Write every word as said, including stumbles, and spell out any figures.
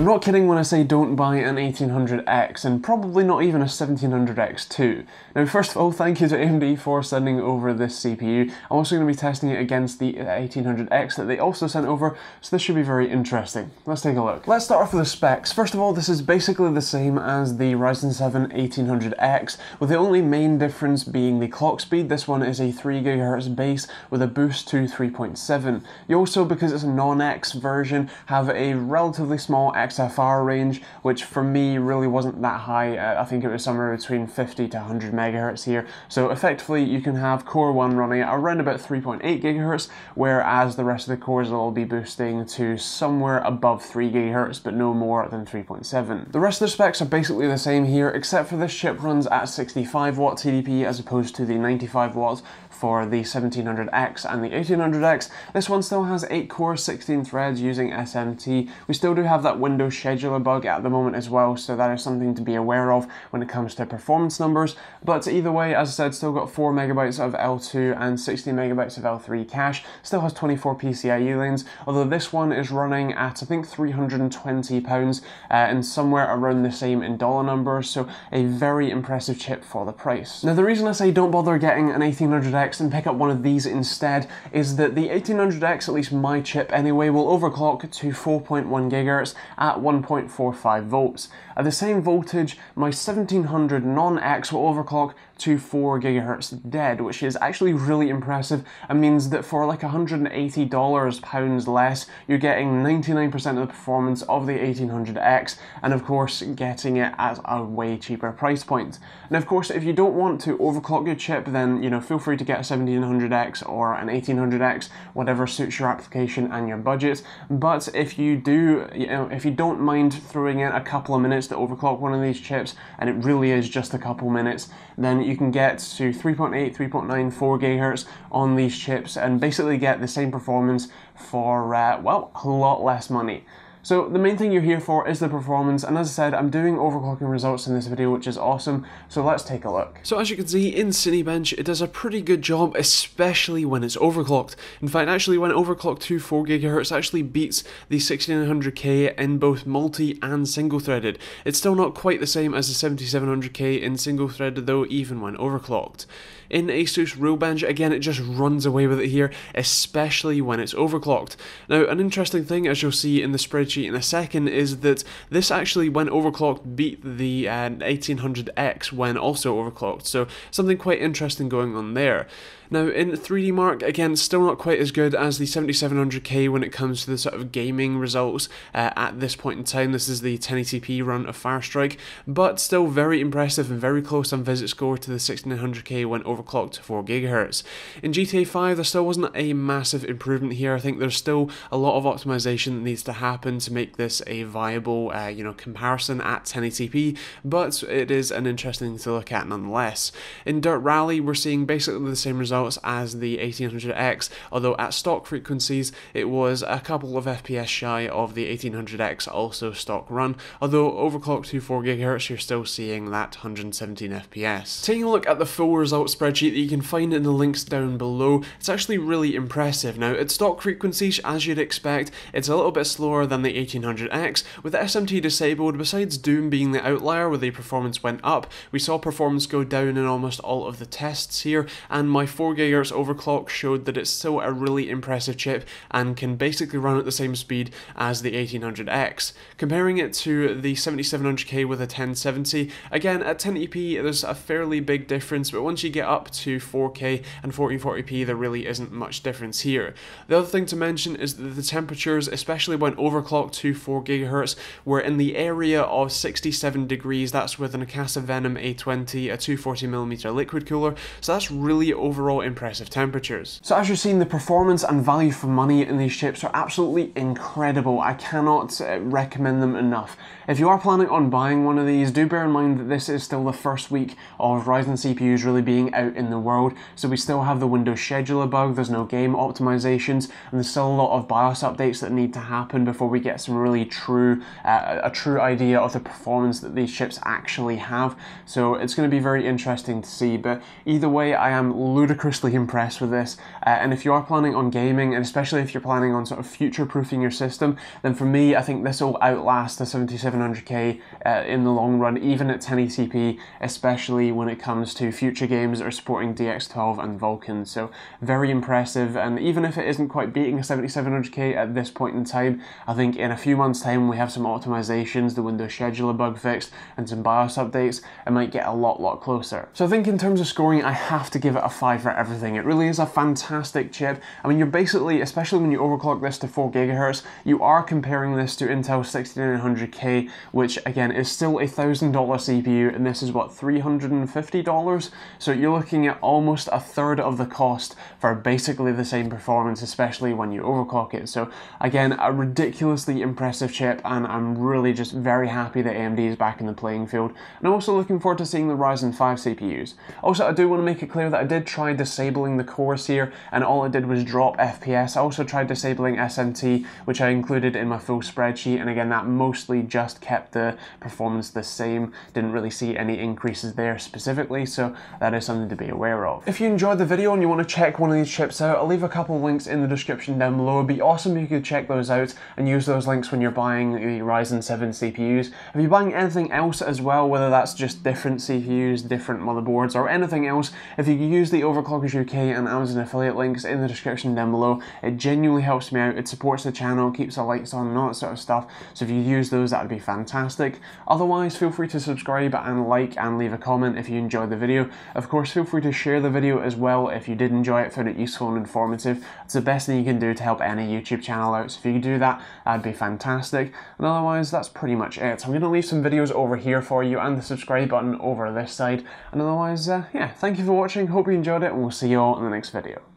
I'm not kidding when I say don't buy an eighteen hundred X, and probably not even a seventeen hundred X too. Now first of all, thank you to A M D for sending over this C P U. I'm also going to be testing it against the eighteen hundred X that they also sent over, so this should be very interesting. Let's take a look. Let's start off with the specs. First of all, this is basically the same as the Ryzen seven eighteen hundred X, with the only main difference being the clock speed. This one is a three gigahertz base with a boost to three point seven. You also, because it's a non-X version, have a relatively small X F R range, which for me really wasn't that high. uh, I think it was somewhere between fifty to one hundred megahertz here, so effectively you can have core one running at around about three point eight gigahertz, whereas the rest of the cores will all be boosting to somewhere above three gigahertz, but no more than three point seven. The rest of the specs are basically the same here, except for this chip runs at sixty-five watt T D P as opposed to the ninety-five watts for the seventeen hundred X and the eighteen hundred X. This one still has eight cores, sixteen threads using S M T. We still do have that Windows scheduler bug at the moment as well, so that is something to be aware of when it comes to performance numbers. But either way, as I said, still got four megabytes of L two and sixty megabytes of L three cache. Still has twenty-four P C I E lanes, although this one is running at, I think, three hundred and twenty pounds, uh, and somewhere around the same in dollar numbers, so a very impressive chip for the price. Now the reason I say don't bother getting an eighteen hundred X and pick up one of these instead is that the eighteen hundred X, at least my chip anyway, will overclock to four point one gigahertz at one point four five volts. At the same voltage, my seventeen hundred non-X will overclock to four gigahertz dead, which is actually really impressive and means that for like one hundred and eighty pounds less, you're getting ninety-nine percent of the performance of the eighteen hundred X, and of course getting it at a way cheaper price point. And of course, if you don't want to overclock your chip, then, you know, feel free to get a seventeen hundred X or an eighteen hundred X, whatever suits your application and your budget. But if you do, you know, if you don't mind throwing in a couple of minutes to overclock one of these chips, and it really is just a couple minutes, then you you can get to three point eight, three point nine, four gigahertz on these chips and basically get the same performance for, uh, well, a lot less money. So the main thing you're here for is the performance, and as I said, I'm doing overclocking results in this video, which is awesome, so let's take a look. So as you can see, in Cinebench, it does a pretty good job, especially when it's overclocked. In fact, actually when overclocked to four gigahertz, actually beats the sixty-nine hundred K in both multi and single-threaded. It's still not quite the same as the seventy-seven hundred K in single-threaded though, even when overclocked. In Asus RealBench, again, it just runs away with it here, especially when it's overclocked. Now, an interesting thing, as you'll see in the spreadsheet in a second, is that this actually, when overclocked, beat the uh, eighteen hundred X when also overclocked, so something quite interesting going on there. Now in three D Mark, again, still not quite as good as the seventy-seven hundred K when it comes to the sort of gaming results uh, at this point in time. This is the ten eighty P run of Firestrike, but still very impressive and very close on visit score to the sixty-nine hundred K when overclocked to four gigahertz. In G T A five, there still wasn't a massive improvement here. I think there's still a lot of optimization that needs to happen to make this a viable uh, you know, comparison at ten eighty P, but it is an interesting thing to look at nonetheless. In Dirt Rally, we're seeing basically the same result as the eighteen hundred X, although at stock frequencies it was a couple of F P S shy of the eighteen hundred X also stock run, although overclocked to four gigahertz you're still seeing that one hundred seventeen F P S. Taking a look at the full results spreadsheet that you can find in the links down below, it's actually really impressive. Now at stock frequencies, as you'd expect, it's a little bit slower than the eighteen hundred X, with the S M T disabled. Besides Doom being the outlier where the performance went up, we saw performance go down in almost all of the tests here, and my four gigahertz overclock showed that it's still a really impressive chip and can basically run at the same speed as the eighteen hundred X. Comparing it to the seventy-seven hundred K with a ten seventy, again at ten eighty P there's a fairly big difference, but once you get up to four K and fourteen forty P there really isn't much difference here. The other thing to mention is that the temperatures, especially when overclocked to four gigahertz, were in the area of sixty-seven degrees. That's with an Akasa Venom A twenty, a two hundred forty millimeter liquid cooler, so that's really overall impressive temperatures. So as you're seeing, the performance and value for money in these chips are absolutely incredible. I cannot uh, recommend them enough. If you are planning on buying one of these, do bear in mind that this is still the first week of Ryzen C P Us really being out in the world, so we still have the Windows scheduler bug, there's no game optimizations, and there's still a lot of BIOS updates that need to happen before we get get some really true, uh, a true idea of the performance that these chips actually have. So it's going to be very interesting to see, but either way, I am ludicrously impressed with this. Uh, and if you are planning on gaming, and especially if you're planning on sort of future-proofing your system, then for me, I think this will outlast the seventy-seven hundred K uh, in the long run, even at ten eighty p, especially when it comes to future games that are supporting D X twelve and Vulkan. So very impressive, and even if it isn't quite beating a seventy-seven hundred K at this point in time, I think in a few months' time, when we have some optimizations, the Windows scheduler bug fixed, and some BIOS updates, it might get a lot, lot closer. So I think in terms of scoring, I have to give it a five for everything. It really is a fantastic chip. I mean, you're basically, especially when you overclock this to four gigahertz, you are comparing this to Intel sixty-nine hundred K, which again is still a thousand dollar C P U, and this is what, three hundred fifty dollars. So you're looking at almost a third of the cost for basically the same performance, especially when you overclock it. So again, a ridiculously impressive chip, and I'm really just very happy that A M D is back in the playing field. And I'm also looking forward to seeing the Ryzen five C P Us. Also, I do want to make it clear that I did try disabling the cores here, and all it did was drop F P S. I also tried disabling S M T, which I included in my full spreadsheet, and again, that mostly just kept the performance the same. Didn't really see any increases there specifically, so that is something to be aware of. If you enjoyed the video and you want to check one of these chips out, I'll leave a couple links in the description down below. It'd be awesome if you could check those out and use those links when you're buying the Ryzen seven C P Us. If you're buying anything else as well, whether that's just different C P Us, different motherboards, or anything else, if you could use the Overclockers U K and Amazon affiliate links in the description down below, it genuinely helps me out. It supports the channel, keeps the lights on and all that sort of stuff. So if you use those, that would be fantastic. Otherwise, feel free to subscribe and like and leave a comment if you enjoyed the video. Of course, feel free to share the video as well if you did enjoy it, found it useful and informative. It's the best thing you can do to help any YouTube channel out. So if you could do that, that'd be fantastic. And otherwise, that's pretty much it. So I'm going to leave some videos over here for you and the subscribe button over this side. And otherwise, uh, yeah, thank you for watching. Hope you enjoyed it, and we'll see you all in the next video.